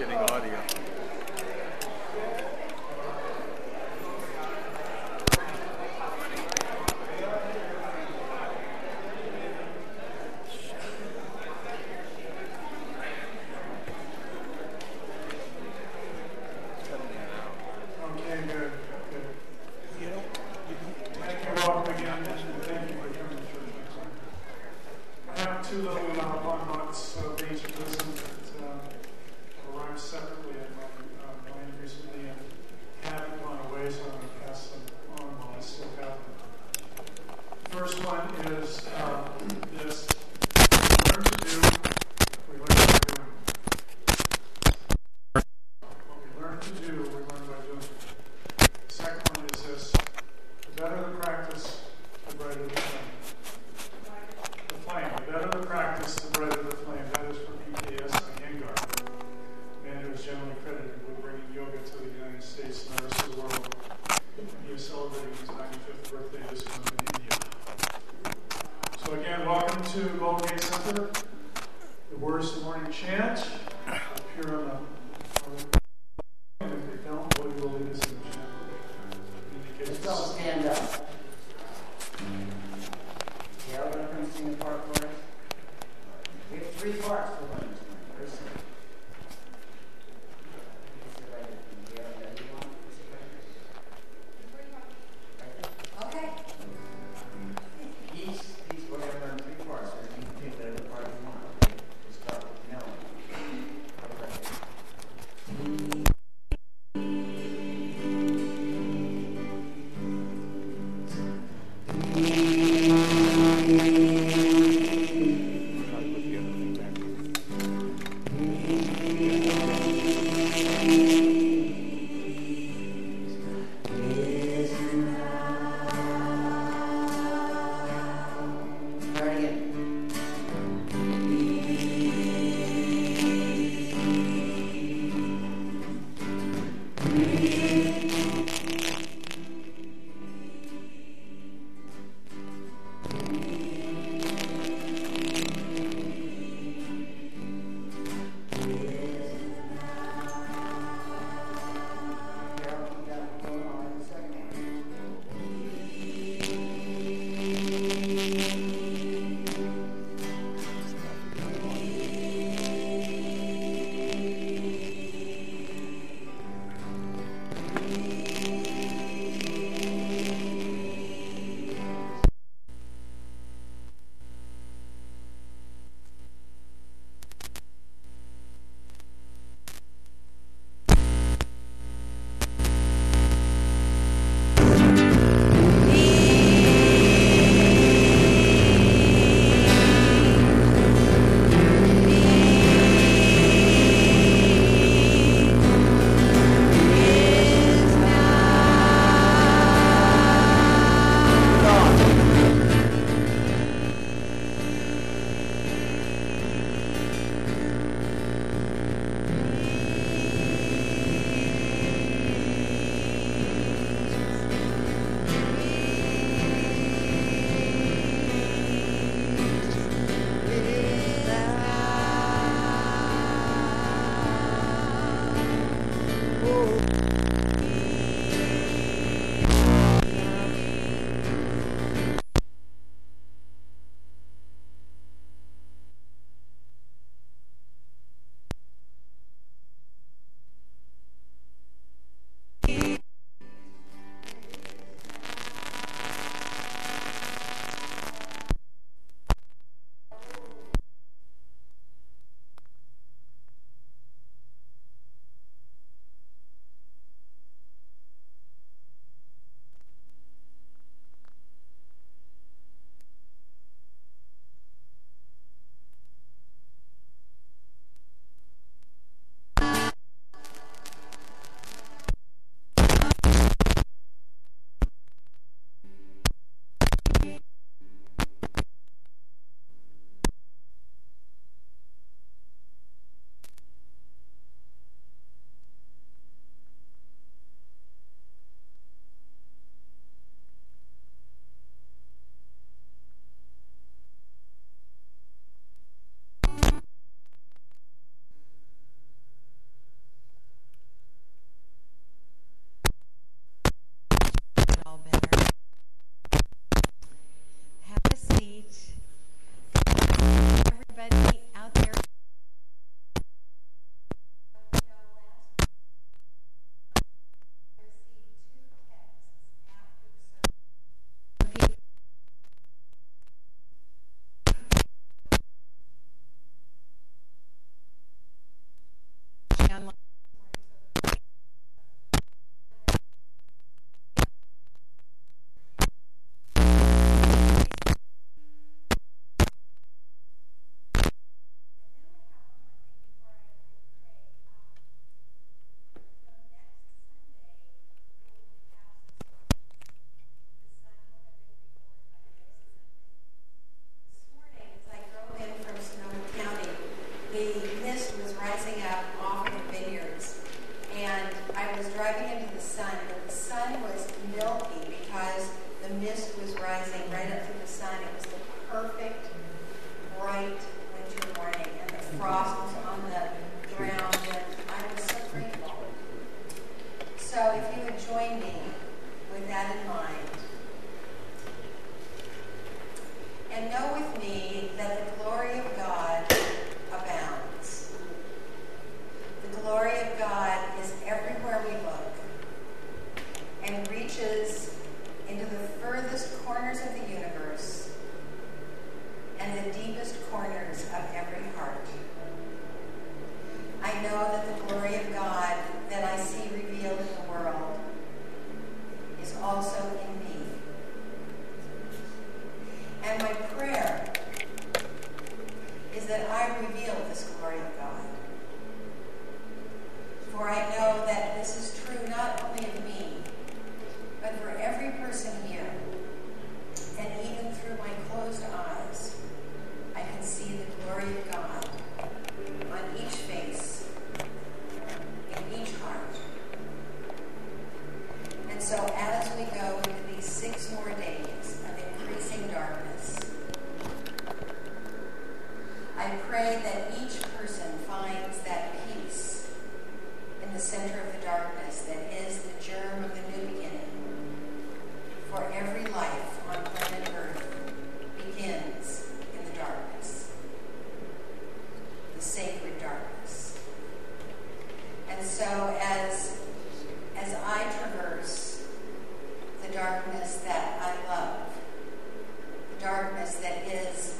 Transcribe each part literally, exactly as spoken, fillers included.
getting audio. Two little amount of one months, so they each listen that uh, arrive separately at that I see revealed in the world is also in me. And my prayer is that I reveal this glory of God. For I know that this is true not only of me, but for every person here. And even through my closed eyes, I can see the glory of God on each face, in each heart. And so as we go into these six more days of increasing darkness, I pray that each person finds that peace in the center of the darkness that is the germ of the new beginning. For every life on planet Earth begins in the darkness, the sacred darkness. And so as, as I traverse the darkness that I love, the darkness that is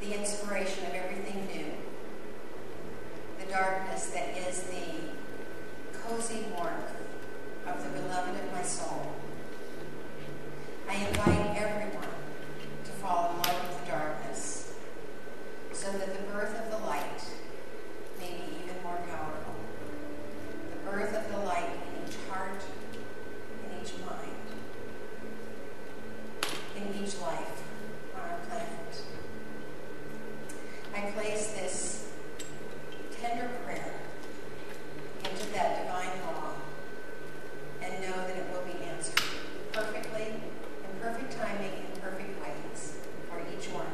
the inspiration of everything new, the darkness that is the cozy warmth of the beloved of my soul, I invite everyone to fall in love with the darkness so that the birth of the light may be even more powerful. The birth of the light in each heart, in each mind, in each life on our planet. I place this tender prayer into that divine law and know that it will be answered perfectly, in perfect timing, in perfect ways for each one.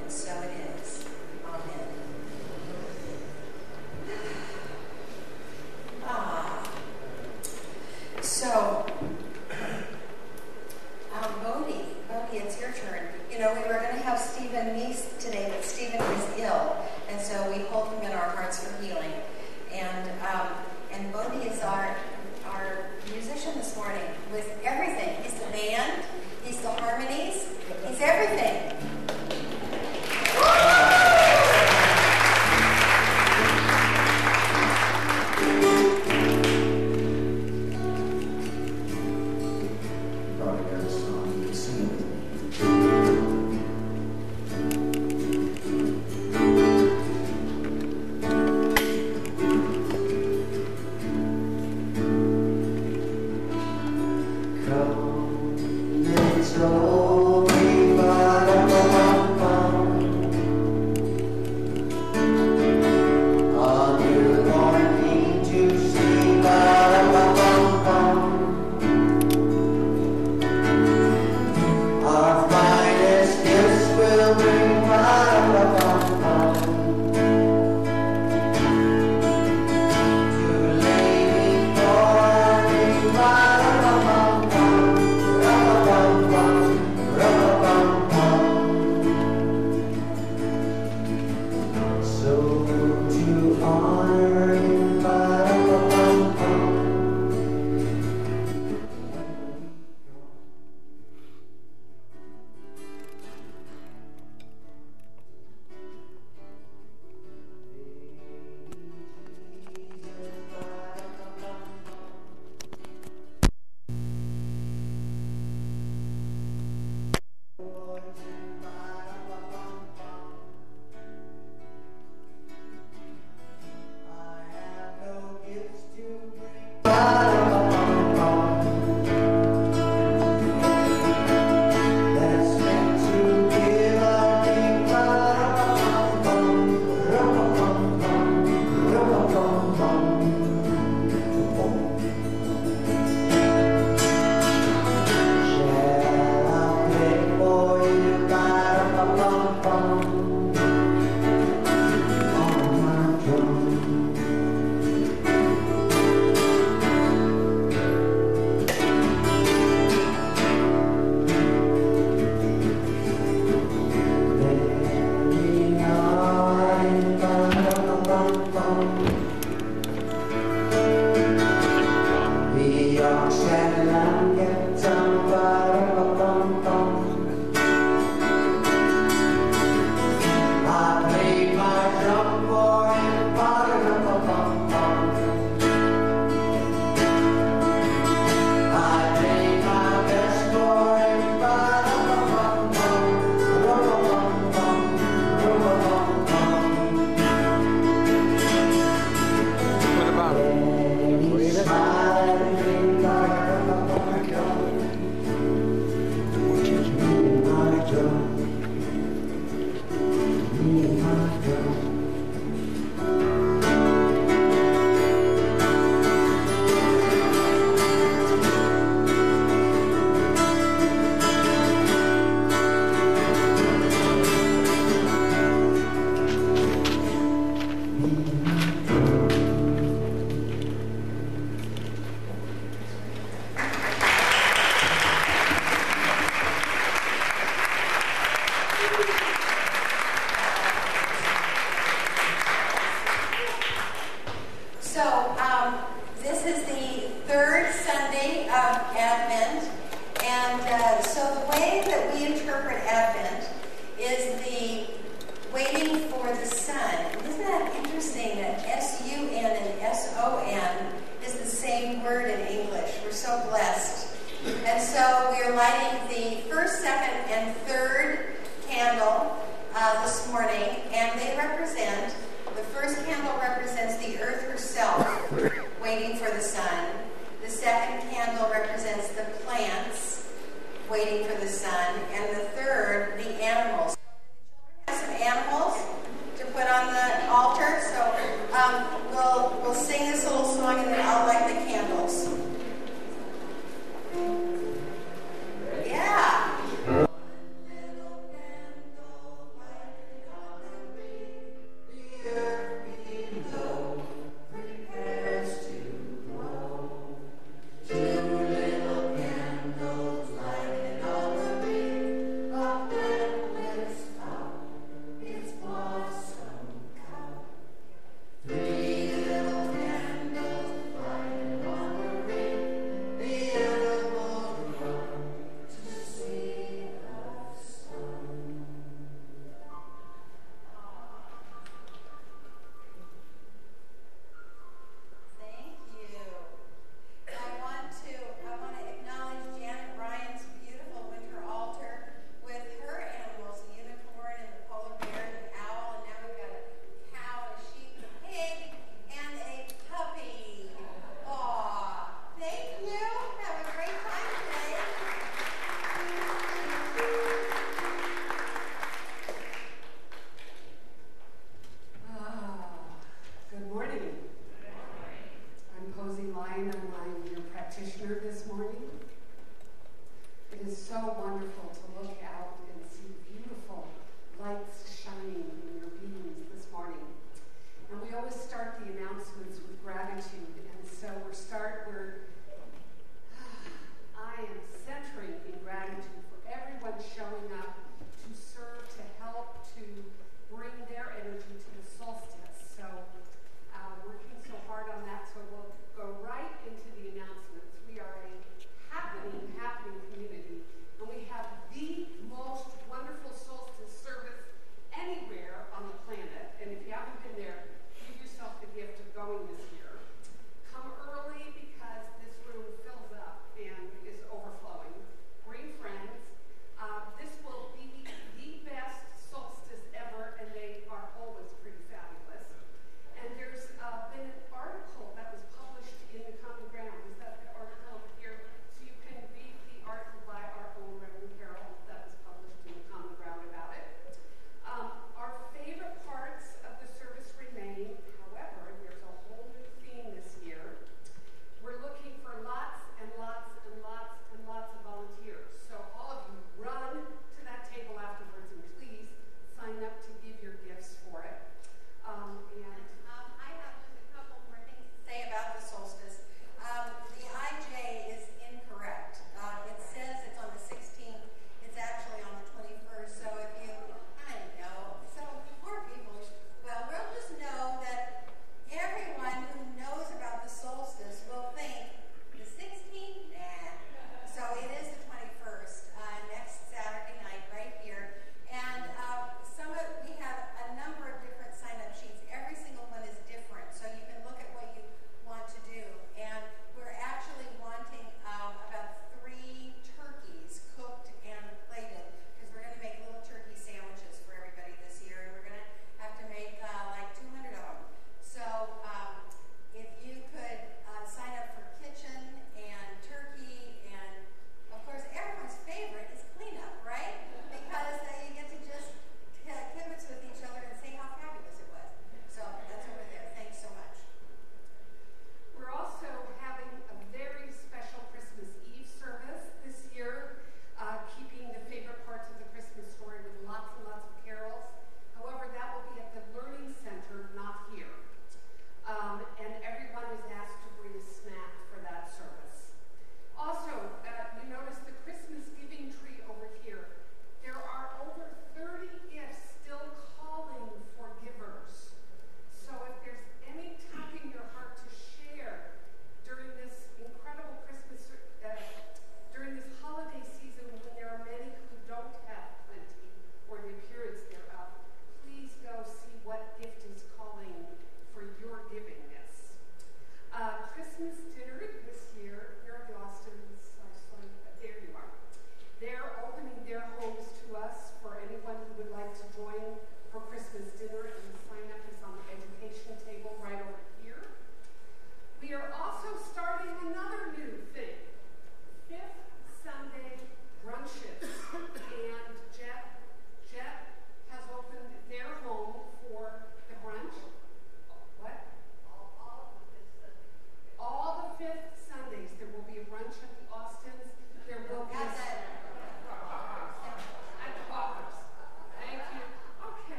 And so it is. Amen. Ah. So, um, Bodhi, Bodhi, it's your turn. You know, we were going to have Stephen Meese today, but Stephen was ill, and so we hold him in our hearts for healing. And um, and Bodhi is our our musician this morning with everything. He's the band, he's the harmonies, he's everything.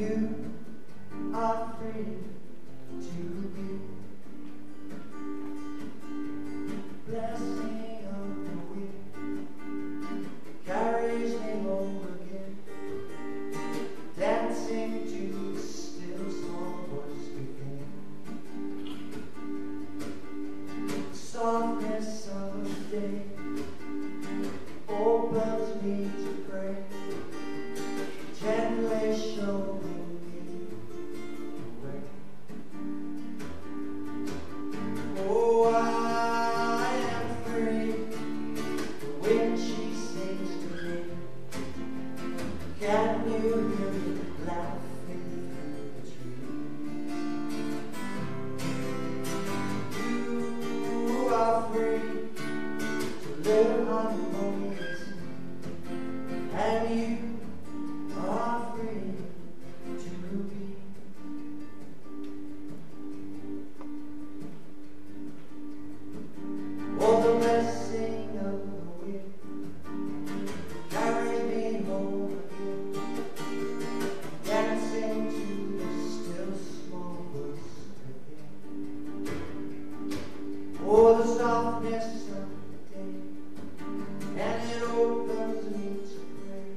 You are free to be. Blessing of the wind carries me home again. Dancing to the still small voice within. Softness of the day opens me to pray. Gently show me. Can you hear me laughing in the trees? You are free to live harmoniously, and you are free to be. Oh, the blessing of the wind carries me home. Oh, the softness of the day, and it opens me to pray.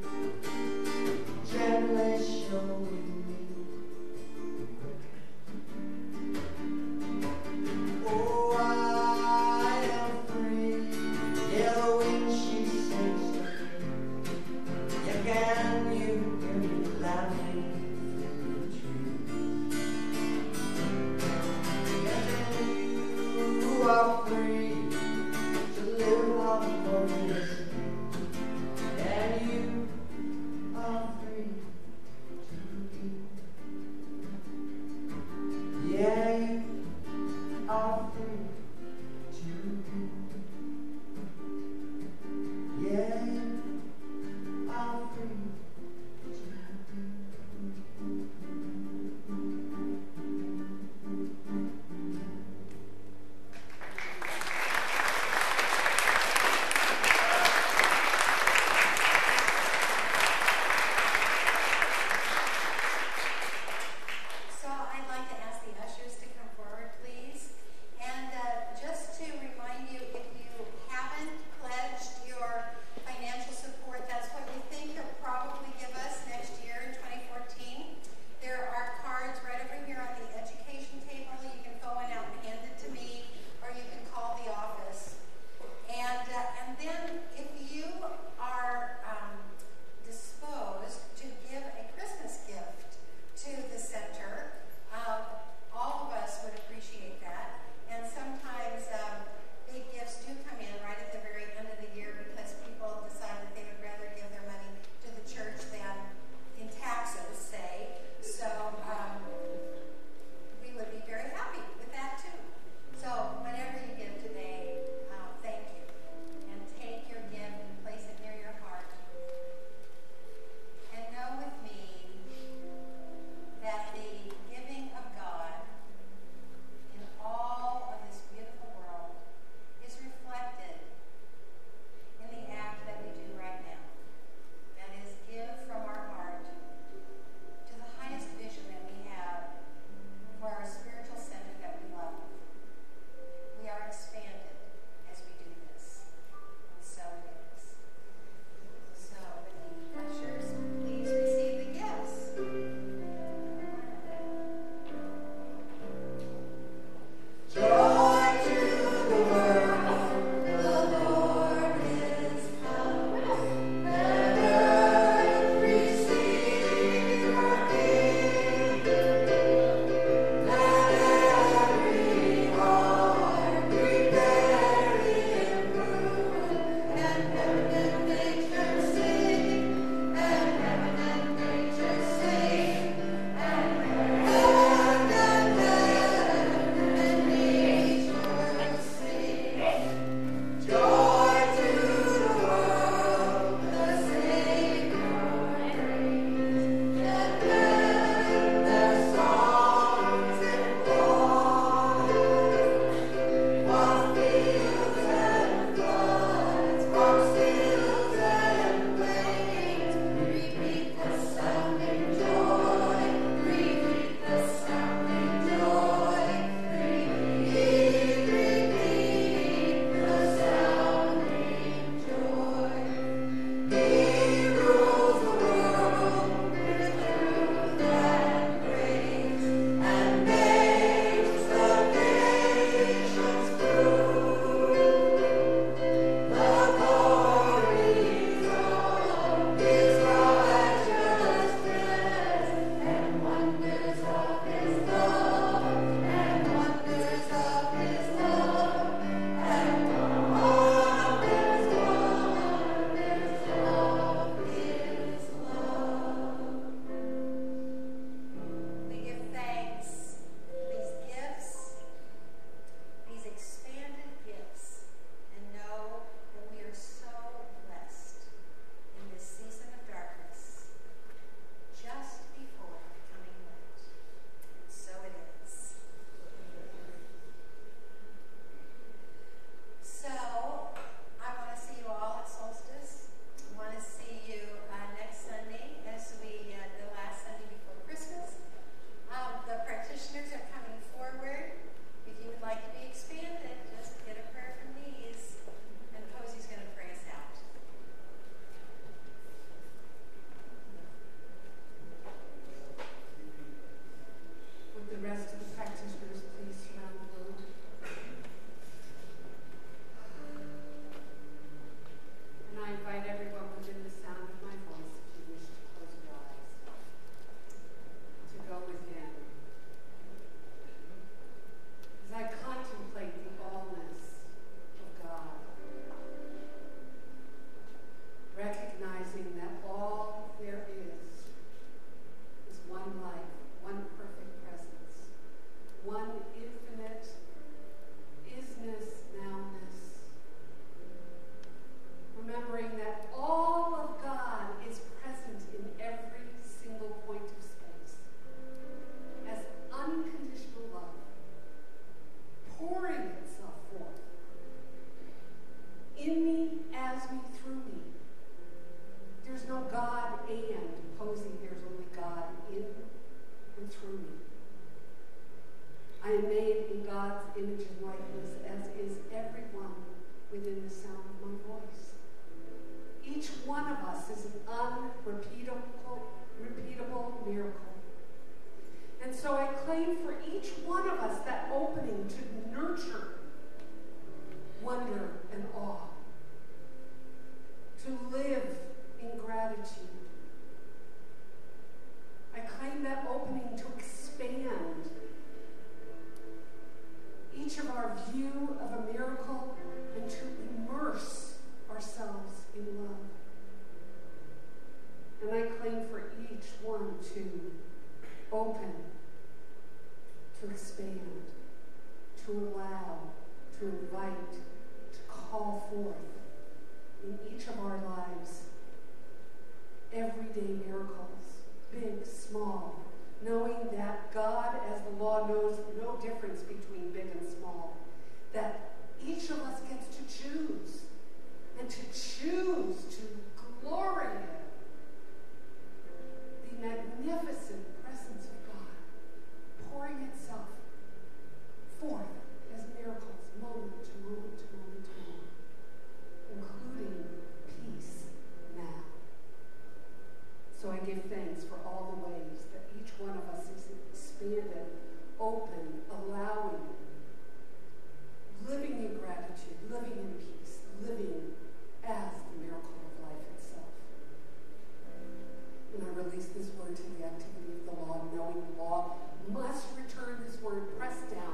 no God and opposing, there's only God in and through me. I am made in God's image and likeness, as is everyone within the sound of my voice. Each one of us is an unrepeatable repeatable miracle. And so I claim for each one of us that opening to nurture wonder and awe, to live in gratitude. I claim that opening to expand each of our view of a miracle and to immerse ourselves in love. And I claim for each one to open, to expand, to allow, to invite, to call forth in each of our lives everyday miracles, big, small, knowing that God, as the law, knows no difference between big and small, that each of us gets to choose, and to choose to glory in the magnificent presence of God, pouring itself forth as miracles, moment to moment to moment to moment, including peace now. So I give thanks for all the ways that each one of us is expanded, open, allowing, living in gratitude, living in peace, living as the miracle of life itself. And I release this word to the activity of the law, knowing the law must return this word pressed down,